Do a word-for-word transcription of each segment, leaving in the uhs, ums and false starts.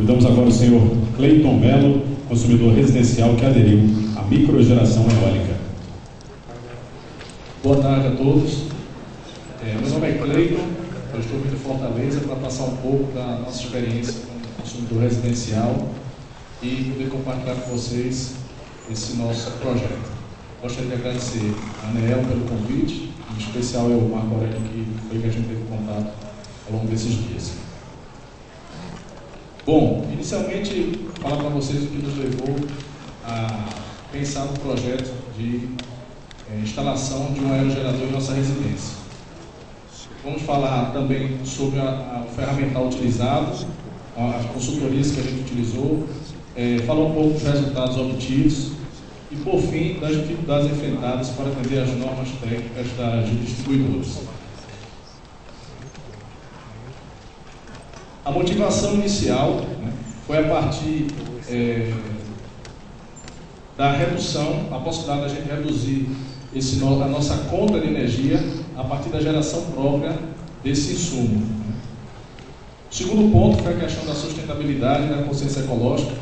Convidamos agora o senhor Clayton Melo, consumidor residencial que aderiu à microgeração eólica. Boa tarde a todos. É, meu nome é Clayton, eu estou vindo de Fortaleza para passar um pouco da nossa experiência como consumidor residencial e poder compartilhar com vocês esse nosso projeto. Gostaria de agradecer a ANEEL pelo convite, em especial eu, Marco Aurélio, que foi que a gente teve contato ao longo desses dias. Bom, inicialmente, falar para vocês o que nos levou a pensar no projeto de é, instalação de um aerogerador em nossa residência. Vamos falar também sobre a, a, o ferramental utilizado, as consultorias que a gente utilizou, é, falar um pouco dos resultados obtidos e, por fim, das dificuldades enfrentadas para atender as normas técnicas das distribuidoras. A motivação inicial, né, foi a partir é, da redução, a possibilidade da gente reduzir esse no, a nossa conta de energia a partir da geração própria desse insumo. O segundo ponto foi a questão da sustentabilidade e da consciência ecológica.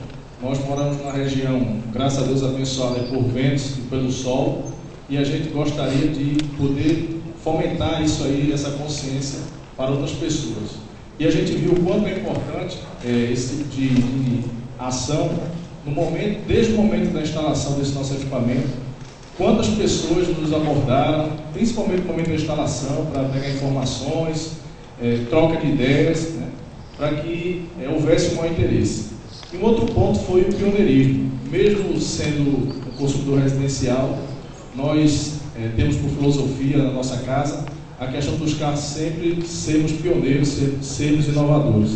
Nós moramos numa região, graças a Deus, abençoada por ventos e pelo sol, e a gente gostaria de poder fomentar isso aí, essa consciência, para outras pessoas. E a gente viu o quanto é importante é, esse tipo de, de ação, no momento, desde o momento da instalação desse nosso equipamento, quantas pessoas nos abordaram, principalmente no momento da instalação, para pegar informações, é, troca de ideias, né, para que é, houvesse um maior interesse. E um outro ponto foi o pioneirismo. Mesmo sendo um consumidor residencial, nós é, temos por filosofia na nossa casa a questão de buscar sempre sermos pioneiros, sermos inovadores.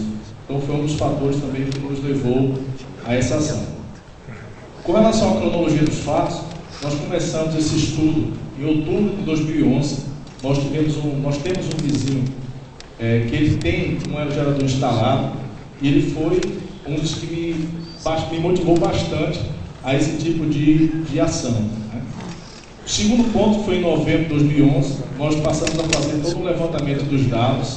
Então foi um dos fatores também que nos levou a essa ação. Com relação à cronologia dos fatos, nós começamos esse estudo em outubro de dois mil e onze. Nós, tivemos um, nós temos um vizinho é, que ele tem um aerogerador instalado e ele foi um dos que me, me motivou bastante a esse tipo de, de ação. O segundo ponto foi em novembro de dois mil e onze, nós passamos a fazer todo o levantamento dos dados,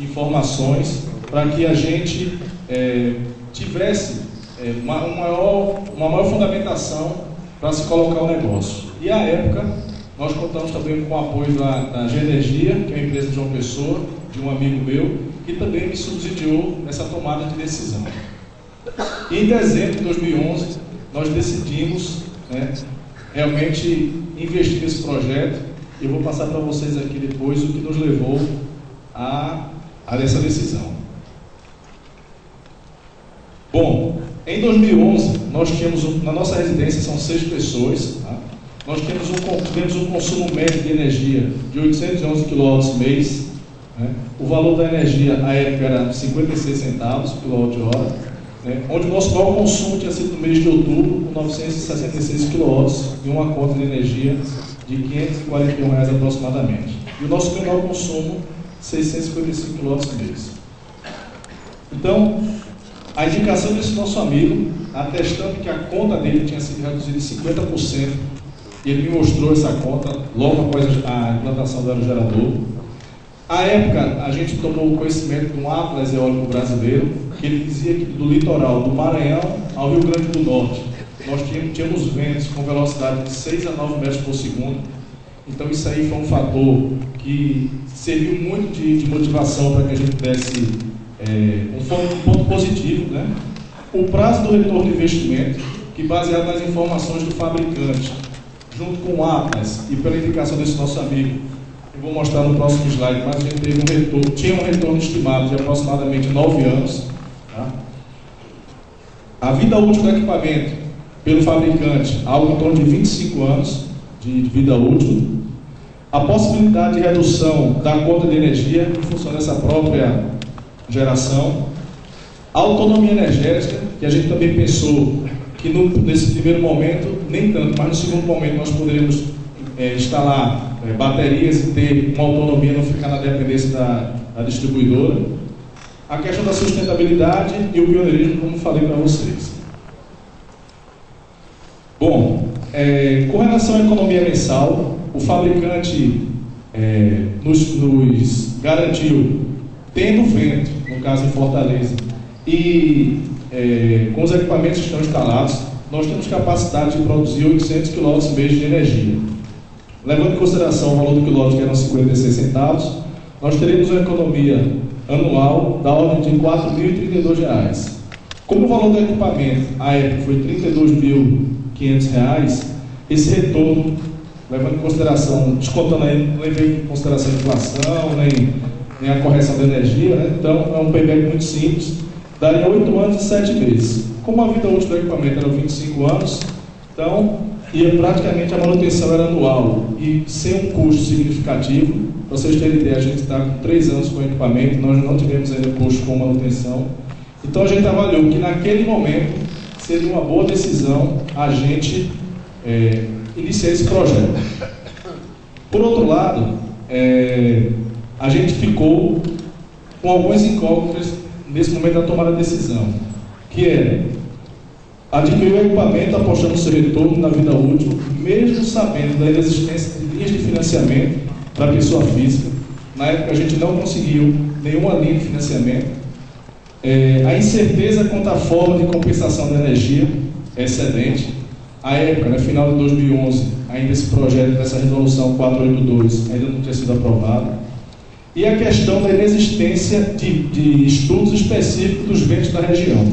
informações, para que a gente é, tivesse é, uma, uma, maior, uma maior fundamentação para se colocar o negócio. E à época, nós contamos também com o apoio da, da Genergia, que é uma empresa de João Pessoa, de um amigo meu, que também me subsidiou nessa tomada de decisão. E em dezembro de dois mil e onze, nós decidimos, né, realmente investir nesse projeto, e eu vou passar para vocês aqui depois o que nos levou a, a essa decisão. Bom, em dois mil e onze, nós tínhamos, um, na nossa residência são seis pessoas, tá? Nós temos um, temos um consumo médio de energia de oitocentos e onze quilowatts mês, né? O valor da energia à época era cinquenta e seis centavos quilowatt-hora, né? Onde o nosso maior consumo tinha sido no mês de outubro, com novecentos e sessenta e seis quilowatts e uma conta de energia de quinhentos e quarenta e um reais aproximadamente. E o nosso menor consumo, seiscentos e cinquenta e cinco quilowatts mês. Então, a indicação desse nosso amigo, atestando que a conta dele tinha sido reduzida em cinquenta por cento, e ele me mostrou essa conta logo após a implantação do aerogerador. À época, a gente tomou conhecimento de um atlas eólico brasileiro, que ele dizia que do litoral do Maranhão ao Rio Grande do Norte, nós tínhamos, tínhamos ventos com velocidade de seis a nove metros por segundo. Então isso aí foi um fator que serviu muito de, de motivação para que a gente desse é, um ponto positivo, né? O prazo do retorno de investimento, que baseado nas informações do fabricante, junto com o atlas e pela indicação desse nosso amigo, eu vou mostrar no próximo slide, mas a gente teve um retorno, tinha um retorno estimado de aproximadamente nove anos. Tá? A vida útil do equipamento, pelo fabricante, algo em torno de vinte e cinco anos de, de vida útil. A possibilidade de redução da conta de energia em função dessa própria geração. A autonomia energética, que a gente também pensou que no, nesse primeiro momento, nem tanto, mas no segundo momento nós poderíamos é, instalar baterias e ter uma autonomia, não ficar na dependência da, da distribuidora. A questão da sustentabilidade e o pioneirismo, como falei para vocês. Bom, é, com relação à economia mensal, o fabricante é, nos, nos garantiu, tendo vento, no caso em Fortaleza, e é, com os equipamentos que estão instalados, nós temos capacidade de produzir oitocentos quilowatts mês de energia. Levando em consideração o valor do quilômetro, que eram cinquenta e seis centavos, nós teremos uma economia anual da ordem de quatro mil e trinta e dois reais. Como o valor do equipamento, à época, foi trinta e dois mil e quinhentos reais, esse retorno, levando em consideração, descontando aí, não levei em consideração a inflação, nem, nem a correção da energia, né? Então é um payback muito simples, daria oito anos e sete meses. Como a vida útil do equipamento era vinte e cinco anos, então... e praticamente a manutenção era anual e sem um custo significativo. Para vocês terem ideia, a gente está com três anos com o equipamento, nós não tivemos ainda custo com manutenção. Então a gente avaliou que naquele momento seria uma boa decisão a gente é, iniciar esse projeto. Por outro lado, é, a gente ficou com algumas incógnitas nesse momento da tomada da decisão, que é: adquirir o equipamento apostando no seu retorno na vida útil, mesmo sabendo da inexistência de linhas de financiamento para a pessoa física. Na época a gente não conseguiu nenhuma linha de financiamento. É, a incerteza quanto à forma de compensação da energia excedente. A época, no final de dois mil e onze, ainda esse projeto dessa resolução quatrocentos e oitenta e dois ainda não tinha sido aprovado. E a questão da inexistência de, de estudos específicos dos ventos da região.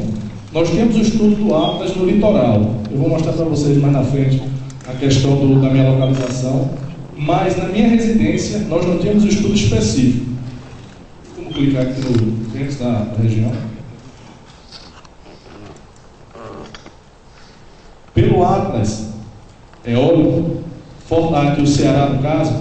Nós temos o estudo do Atlas no litoral. Eu vou mostrar para vocês mais na frente a questão do, da minha localização. Mas na minha residência nós não temos o estudo específico. Vamos clicar aqui no dentro da região. Pelo Atlas eólico, aqui o Ceará no caso,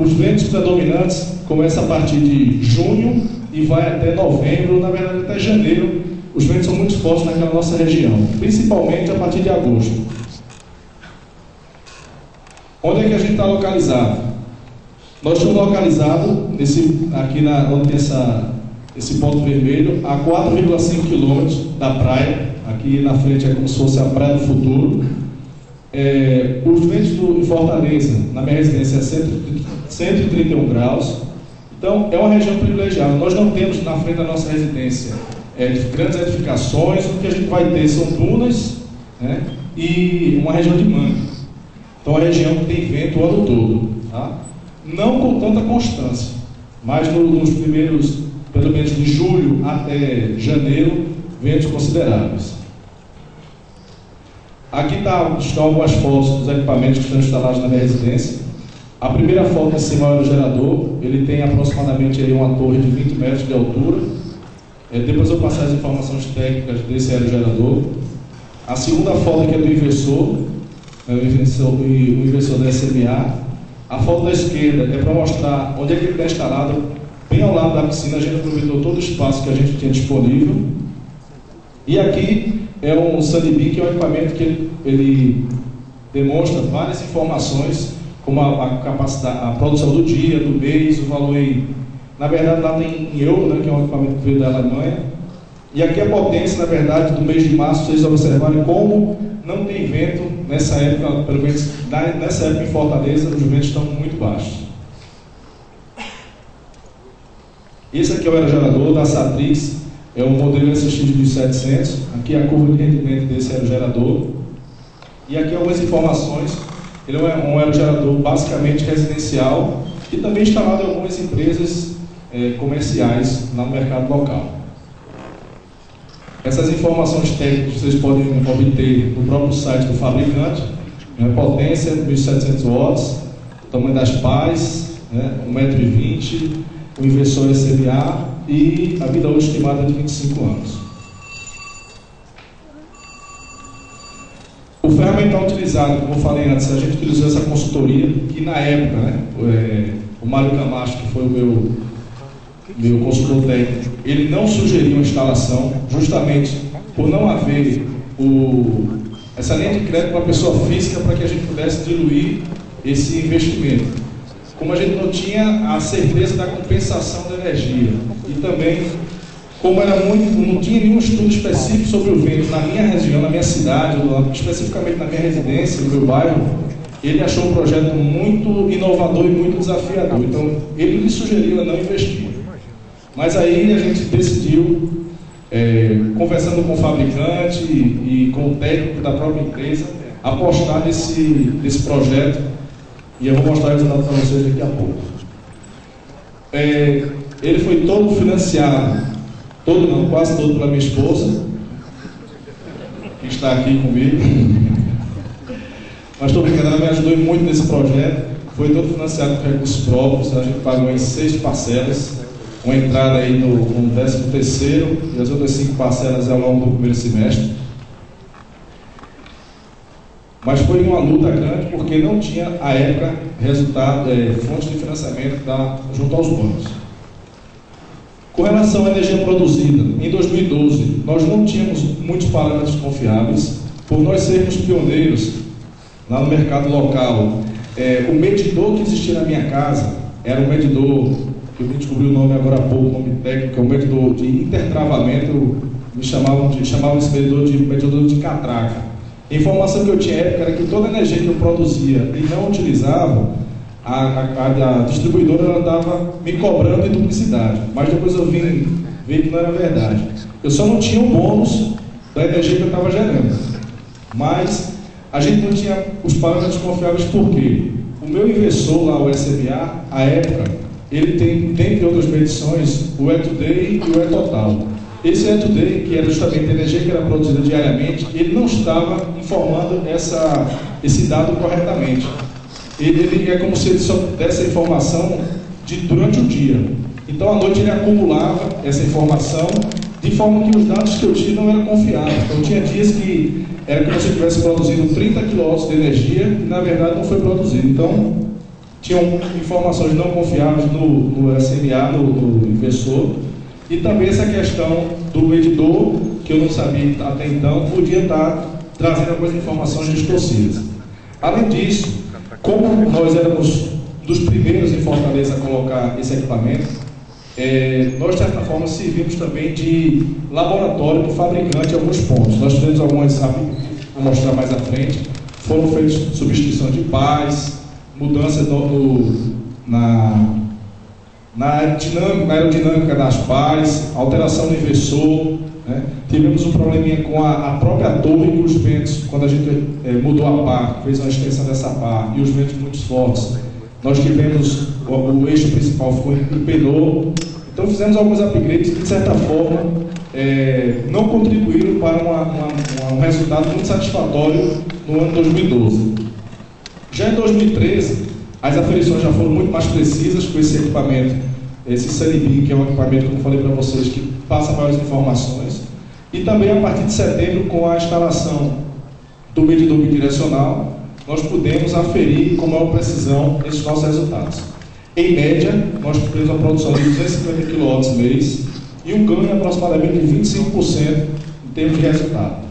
os ventos predominantes começam a partir de junho e vai até novembro, na verdade até janeiro. Os ventos são muito fortes naquela nossa região, principalmente a partir de agosto. Onde é que a gente está localizado? Nós estamos localizados nesse, aqui na, onde tem essa, esse ponto vermelho, a quatro vírgula cinco quilômetros da praia. Aqui na frente é como se fosse a Praia do Futuro. É, os ventos do, de Fortaleza, na minha residência, é cento e trinta e um graus. Então, é uma região privilegiada. Nós não temos na frente da nossa residência É, grandes edificações. O que a gente vai ter são dunas, né, e uma região de mangue. Então a região que tem vento o ano todo, tá? Não com tanta constância, mas no, nos primeiros, pelo menos de julho até janeiro, ventos consideráveis. Aqui tá, estão algumas fotos dos equipamentos que estão instalados na minha residência. A primeira foto em cima é o gerador. Ele tem aproximadamente aí uma torre de vinte metros de altura. É, depois eu passar as informações técnicas desse aerogerador. A segunda foto aqui é do inversor, é o inversor, o inversor da S M A. A foto da esquerda é para mostrar onde é que ele está instalado, bem ao lado da piscina. A gente aproveitou todo o espaço que a gente tinha disponível. E aqui é um sandbee, que é um equipamento que ele, ele demonstra várias informações, como a, a capacidade, a produção do dia, do mês, o valor em... Na verdade, lá tem em euro, né, que é um equipamento que veio da Alemanha. E aqui a potência, na verdade, do mês de março, vocês observarem como não tem vento nessa época, pelo menos nessa época em Fortaleza, os ventos estão muito baixos. Esse aqui é o aerogerador da Satrix, é um modelo S X mil e setecentos. Aqui é a curva de rendimento desse aerogerador. E aqui algumas informações. Ele é um aerogerador basicamente residencial e também instalado em algumas empresas É, comerciais no mercado local. Essas informações técnicas vocês podem obter no próprio site do fabricante. Né, potência mil e setecentos watts, tamanho das pás, né, um metro e vinte, o inversor S M A e a vida útil estimada de vinte e cinco anos. O ferramental utilizado, como eu falei antes, a gente utilizou essa consultoria que na época, né, é, o Mário Camacho, que foi o meu meu consultor técnico, ele não sugeriu a instalação, justamente por não haver o, essa linha de crédito para a pessoa física, para que a gente pudesse diluir esse investimento. Como a gente não tinha a certeza da compensação da energia, e também, como era muito, não tinha nenhum estudo específico sobre o vento na minha região, na minha cidade, especificamente na minha residência, no meu bairro, ele achou um projeto muito inovador e muito desafiador. Então, ele me sugeriu a não investir. Mas aí a gente decidiu é, conversando com o fabricante e, e com o técnico da própria empresa, apostar nesse, nesse projeto, e eu vou mostrar o resultado para vocês daqui a pouco. É, ele foi todo financiado, todo não, quase todo pela minha esposa, que está aqui comigo. Mas estou brincando, ela me ajudou muito nesse projeto. Foi todo financiado com recursos próprios, a gente pagou em seis parcelas, uma entrada aí no, no décimo terceiro e as outras cinco parcelas ao longo do primeiro semestre. Mas foi uma luta grande porque não tinha, à época, resultado, é, fonte de financiamento da, junto aos bancos. Com relação à energia produzida, em dois mil e doze, nós não tínhamos muitos parâmetros confiáveis. Por nós sermos pioneiros lá no mercado local, é, o medidor que existia na minha casa era um medidor, que eu descobri o nome agora há pouco, o nome técnico, é um medidor de intertravamento, me chamavam de, chamavam esse medidor de medidor de catraca. A informação que eu tinha à época era que toda a energia que eu produzia e não utilizava, a, a, a distribuidora ela estava me cobrando em duplicidade. Mas depois eu vim ver que não era verdade. Eu só não tinha o bônus da energia que eu estava gerando. Mas a gente não tinha os parâmetros confiáveis porque o meu investidor lá, o S M A, à época, ele tem, dentre outras medições, o E T O D A Y e o E T O T A L. Esse E T O D A Y, que era justamente a energia que era produzida diariamente, ele não estava informando essa, esse dado corretamente. Ele, ele é como se ele só desse a informação de, durante o dia. Então, à noite, ele acumulava essa informação de forma que os dados que eu tinha não eram confiáveis. Então, eu tinha dias que era como se eu estivesse produzindo trinta quilowatts de energia e, na verdade, não foi produzido. Então, tinham informações não confiáveis no, no S M A, no, no investidor, e também essa questão do medidor, que eu não sabia até então, podia estar trazendo algumas informações distorcidas. Além disso, como nós éramos dos primeiros em Fortaleza a colocar esse equipamento, é, nós, de certa forma, servimos também de laboratório para o fabricante em alguns pontos. Nós fizemos algumas, sabe, vou mostrar mais à frente, foram feitas substituição de P I S, mudança no, no, na, na, dinâmica, na aerodinâmica das P A Is, alteração do inversor, né? Tivemos um probleminha com a, a própria torre e os ventos, quando a gente é, mudou a P A R, fez uma extensão dessa P A R e os ventos muito fortes. Nós tivemos, o, o eixo principal ficou empenou, então fizemos alguns upgrades que de certa forma é, não contribuíram para uma, uma, uma, um resultado muito satisfatório no ano dois mil e doze. Já em dois mil e treze, as aferições já foram muito mais precisas com esse equipamento, esse Sanibim, que é um equipamento, como eu falei para vocês, que passa maiores informações. E também, a partir de setembro, com a instalação do medidor bidirecional, nós pudemos aferir com maior precisão esses nossos resultados. Em média, nós tivemos uma produção de duzentos e cinquenta quilowatts mês e um ganho aproximadamente de vinte e cinco por cento em termos de resultado.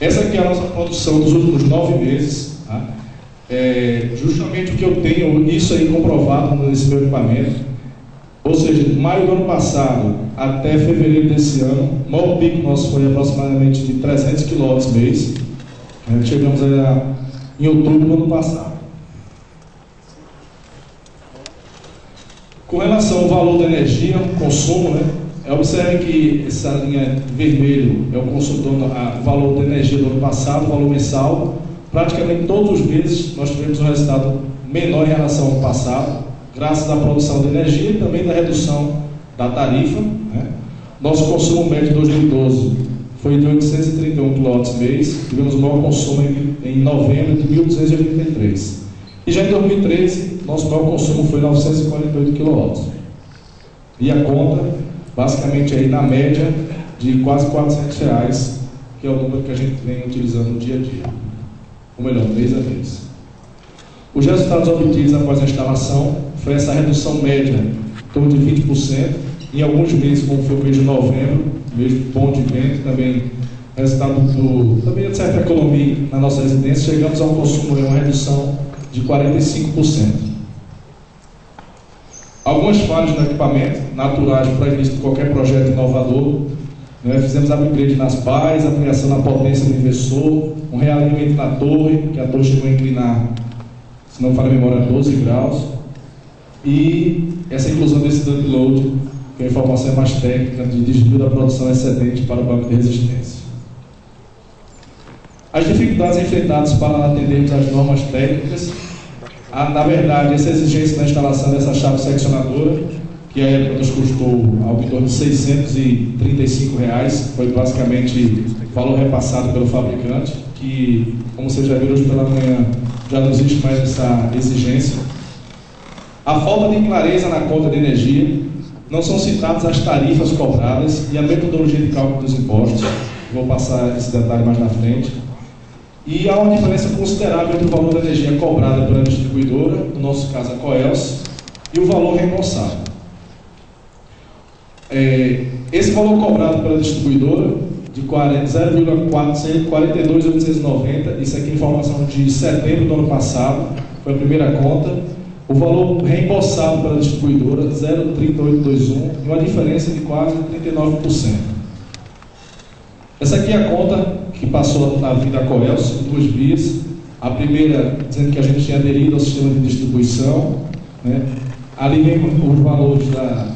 Essa aqui é a nossa produção dos últimos nove meses, tá? É justamente o que eu tenho isso aí comprovado nesse meu equipamento. Ou seja, de maio do ano passado até fevereiro desse ano, o maior pico nosso foi aproximadamente de trezentos quilowatts mês. Chegamos a, em outubro do ano passado. Com relação ao valor da energia, consumo, né? Observem que essa linha vermelha é o consumo, o valor da energia do ano passado, o valor mensal. Praticamente todos os meses nós tivemos um resultado menor em relação ao ano passado, graças à produção de energia e também da redução da tarifa, né? Nosso consumo médio de dois mil e doze foi de oitocentos e trinta e um quilowatts mês, tivemos o maior consumo em, em novembro de mil duzentos e oitenta e três. E já em dois mil e treze, nosso maior consumo foi novecentos e quarenta e oito quilowatts. E a conta, basicamente aí na média de quase quatrocentos reais, que é o número que a gente vem utilizando no dia a dia, ou melhor, mês a mês. Os resultados obtidos após a instalação foi essa redução média em torno de vinte por cento, em alguns meses, como foi o mês de novembro, mês de bom de vento, também resultado do, também de certa economia na nossa residência, chegamos ao consumo de uma redução de quarenta e cinco por cento. Algumas falhas no equipamento, naturais para início de qualquer projeto inovador, né? Fizemos upgrade nas P A Is, ampliação na potência do inversor, um realinhamento na torre, que a torre chegou a inclinar, se não falha a memória, doze graus, e essa inclusão desse dump load, que informação é mais técnica, de desvio da produção excedente para o banco de resistência. As dificuldades enfrentadas para atendermos às normas técnicas, há, na verdade, essa exigência na instalação dessa chave seccionadora, que à época nos custou algo em torno de seiscentos e trinta e cinco reais, foi basicamente valor repassado pelo fabricante, que, como vocês já viram hoje pela manhã, já não existe mais essa exigência. A falta de clareza na conta de energia, não são citadas as tarifas cobradas e a metodologia de cálculo dos impostos, vou passar esse detalhe mais na frente. E há uma diferença considerável entre o valor da energia cobrada pela distribuidora, no nosso caso a COELCE, e o valor reembolsado. É, esse valor cobrado pela distribuidora, de zero vírgula quatrocentos e quarenta e dois mil oitocentos e noventa, isso aqui é informação de setembro do ano passado, foi a primeira conta. O valor reembolsado pela distribuidora, zero vírgula três oito dois um, e uma diferença de quase trinta e nove por cento. Essa aqui é a conta que passou na vida da COELCE, em duas vias. A primeira, dizendo que a gente tinha aderido ao sistema de distribuição, né? Ali vem os valores da...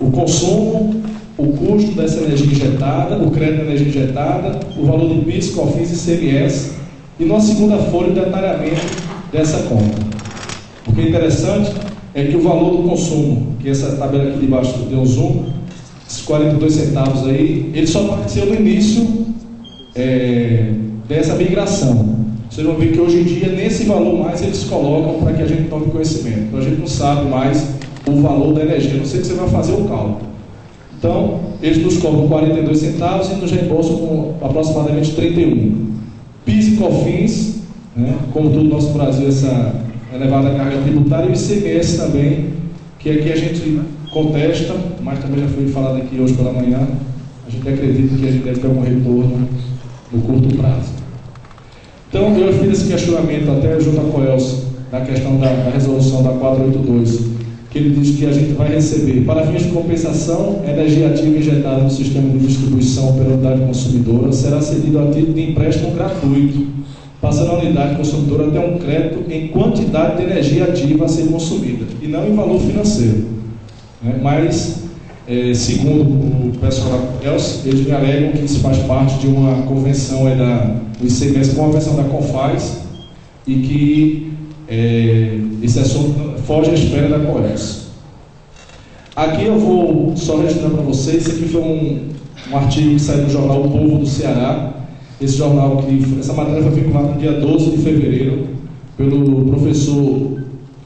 o consumo, o custo dessa energia injetada, o crédito da energia injetada, o valor do PIS, COFINS e I C M S, e numa segunda folha o detalhamento dessa conta. O que é interessante é que o valor do consumo, que essa tabela aqui de baixo deu zoom, esses quarenta e dois centavos aí, ele só apareceu no início é, dessa migração. Vocês vão ver que hoje em dia, nesse valor mais, eles colocam para que a gente tome conhecimento. Então, a gente não sabe mais o valor da energia, a não ser que você vai fazer o cálculo. Então, eles nos cobram quarenta e dois centavos e nos reembolsam com aproximadamente trinta e um. PIS e COFINS, né, como todo o nosso Brasil, essa... elevada a carga tributária, e o I C M S também, que aqui a gente contesta, mas também já foi falado aqui hoje pela manhã, a gente acredita que a gente deve ter algum retorno no curto prazo. Então, eu fiz esse questionamento até junto à COELCE, na questão da, da resolução da quatrocentos e oitenta e dois, que ele diz que a gente vai receber, para fins de compensação, energia ativa injetada no sistema de distribuição pela unidade consumidora será cedido a título de empréstimo gratuito, passando a unidade consumidora até um crédito em quantidade de energia ativa a ser consumida, e não em valor financeiro. Né? Mas, é, segundo o pessoal da COELCE, eles me alegam que isso faz parte de uma convenção é, da, do I C M S, uma convenção da CONFAZ, e que é, esse assunto foge à esfera da COELCE. Aqui eu vou só registrar para vocês, esse aqui foi um, um artigo que saiu no jornal O Povo do Ceará. Esse jornal, que essa matéria foi vinculada no dia doze de fevereiro, pelo professor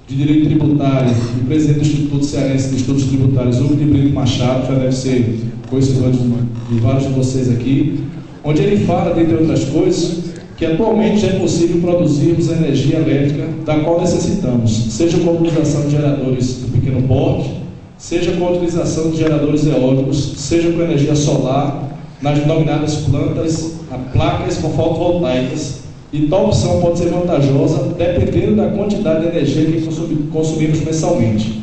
de Direito Tributário e presidente do Instituto Cearense de Estudos Tributários, o Brito Machado, já deve ser conhecido de vários de vocês aqui, onde ele fala, dentre outras coisas, que atualmente já é possível produzirmos a energia elétrica da qual necessitamos, seja com a utilização de geradores de pequeno porte, seja com a utilização de geradores eólicos, seja com energia solar, nas denominadas plantas, placas com fotovoltaicas, e tal opção pode ser vantajosa dependendo da quantidade de energia que consumimos mensalmente.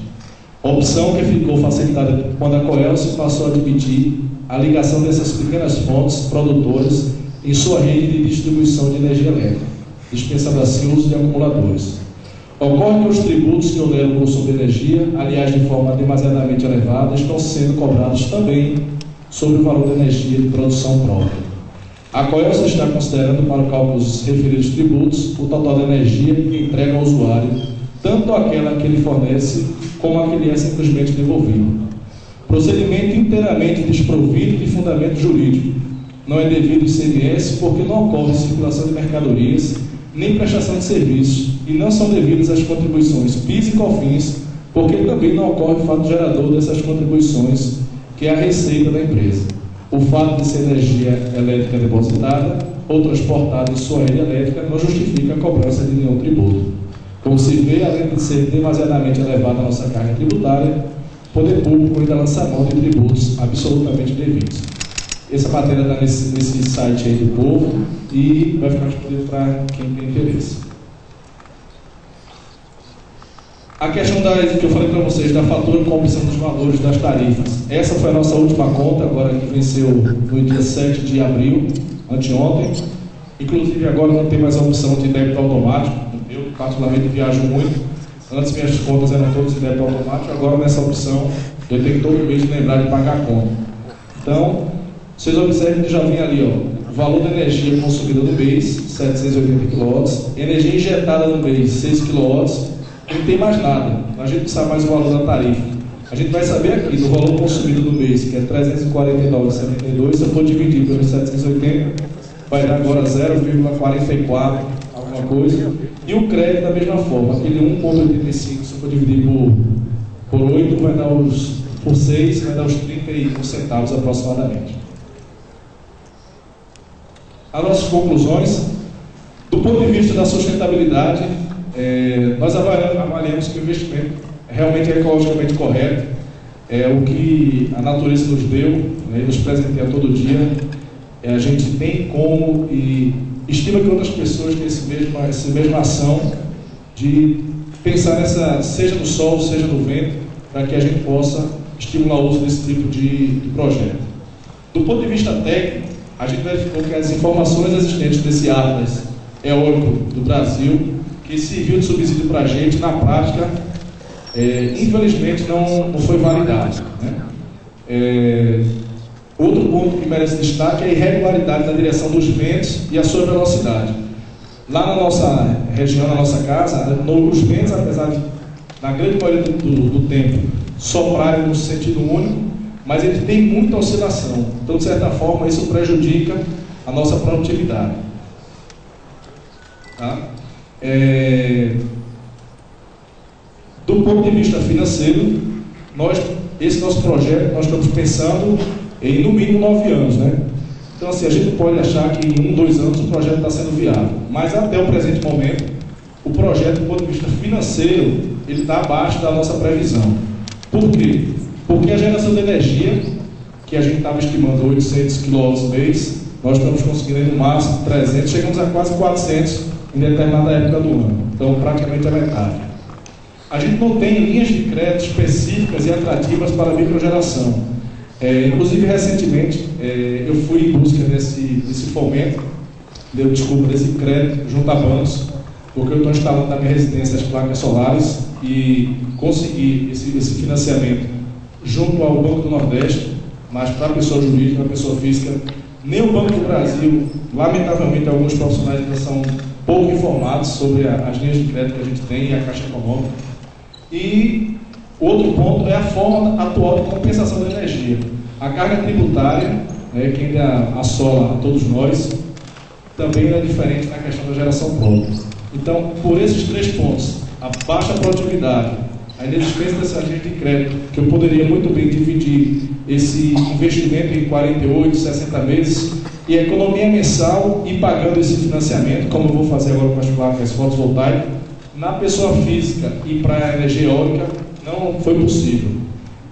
A opção que ficou facilitada quando a COELCE passou a admitir a ligação dessas pequenas fontes produtoras em sua rede de distribuição de energia elétrica, dispensando assim o uso de acumuladores. Ocorre que os tributos que oneram o consumo de energia, aliás de forma demasiadamente elevada, estão sendo cobrados também sobre o valor da energia de produção própria. A COELCE está considerando para o cálculo dos referidos tributos o total da energia que entrega ao usuário, tanto aquela que ele fornece como a que lhe é simplesmente devolvida. Procedimento inteiramente desprovido de fundamento jurídico. Não é devido I C M S porque não ocorre circulação de mercadorias nem prestação de serviços, e não são devidas as contribuições PIS e COFINS porque também não ocorre o fato gerador dessas contribuições, que é a receita da empresa. O fato de ser energia elétrica depositada ou transportada em sua rede elétrica não justifica a cobrança de nenhum tributo. Como se vê, além de ser demasiadamente elevada a nossa carga tributária, o poder público ainda lança mão de tributos absolutamente devidos. Essa matéria está nesse, nesse site aí do Povo e vai ficar disponível para quem tem interesse. A questão da, que eu falei para vocês, da fatura com opção dos valores das tarifas. Essa foi a nossa última conta, agora que venceu no dia sete de abril, anteontem. Inclusive agora não tem mais a opção de débito automático. Eu particularmente viajo muito, Antes minhas contas eram todas de débito automático, agora nessa opção eu tenho que todo mês lembrar de pagar a conta. Então, vocês observem que já vem ali, ó, o valor da energia consumida no mês, setecentos e oitenta quilowatts, energia injetada no mês, seis quilowatts, não tem mais nada, a gente não sabe mais o valor da tarifa. A gente vai saber aqui do valor consumido do mês, que é trezentos e quarenta e nove reais e setenta e dois centavos, se eu for dividir pelos setecentos e oitenta, vai dar agora zero vírgula quarenta e quatro, alguma coisa. E o crédito da mesma forma, aquele um vírgula oitenta e cinco, se eu for dividir por, por oito, vai dar os, por seis, vai dar os trinta e um centavos aproximadamente. As nossas conclusões, do ponto de vista da sustentabilidade, é, nós avaliamos que o investimento realmente é ecologicamente correto, é o que a natureza nos deu, né, nos presenteia todo dia, é, a gente tem como e estima que outras pessoas têm esse mesmo, essa mesma ação de pensar nessa, seja no sol, seja no vento, para que a gente possa estimular o uso desse tipo de, de projeto. Do ponto de vista técnico, a gente verificou que as informações existentes desse atlas eólico do Brasil, que serviu de subsídio para a gente, na prática, É, infelizmente não, não foi validado, né? É, outro ponto que merece destaque é a irregularidade da direção dos ventos e a sua velocidade. Lá na nossa região, na nossa casa, no, os ventos, apesar de na grande maioria do, do, do tempo soprarem no sentido único, mas ele tem muita oscilação, então de certa forma isso prejudica a nossa produtividade, tá? É... Do ponto de vista financeiro, nós, esse nosso projeto, nós estamos pensando em no mínimo nove anos, né? Então, assim, a gente pode achar que em um, dois anos o projeto está sendo viável, mas até o presente momento, o projeto, do ponto de vista financeiro, ele está abaixo da nossa previsão. Por quê? Porque a geração de energia, que a gente estava estimando oitocentos quilowatts mês, nós estamos conseguindo no máximo trezentos, chegamos a quase quatrocentos em determinada época do ano, então praticamente a metade. A gente não tem linhas de crédito específicas e atrativas para a microgeração. É, inclusive, recentemente, é, eu fui em busca desse, desse fomento, deu desculpa desse crédito, junto a bancos, porque eu estou instalando na minha residência as placas solares e consegui esse, esse financiamento junto ao Banco do Nordeste, mas para a pessoa jurídica, para a pessoa física, nem o Banco do Brasil, lamentavelmente, alguns profissionais ainda são pouco informados sobre a, as linhas de crédito que a gente tem e a Caixa Econômica. E outro ponto é a forma atual de compensação da energia. A carga tributária, né, que ainda assola a todos nós, também é diferente na questão da geração própria. Então, por esses três pontos, a baixa produtividade, a inexistência dessa linha de crédito, que eu poderia muito bem dividir esse investimento em quarenta e oito, sessenta meses, e a economia mensal e pagando esse financiamento, como eu vou fazer agora com as placas fotovoltaicas, na pessoa física e para a energia eólica não foi possível.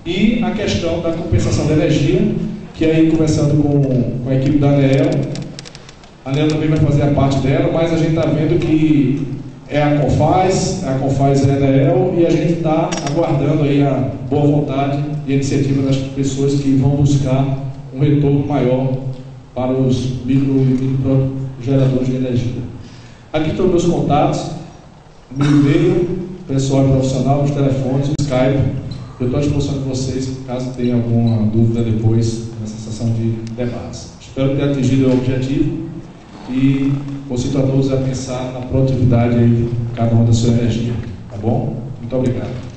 E a questão da compensação da energia, que aí começando com, com a equipe da ANEEL, a ANEEL também vai fazer a parte dela, mas a gente está vendo que é a CONFAZ, a CONFAZ é a ANEEL, e a gente está aguardando aí a boa vontade e a iniciativa das pessoas que vão buscar um retorno maior para os micro e micro geradores de energia. Aqui estão meus contatos, meu e-mail, pessoal e profissional, os telefones, o Skype. Eu estou à disposição de vocês, caso tenha alguma dúvida depois nessa sessão de debates. Espero ter atingido o objetivo e convido a todos a pensar na produtividade aí, cada uma da sua energia, tá bom? Muito obrigado.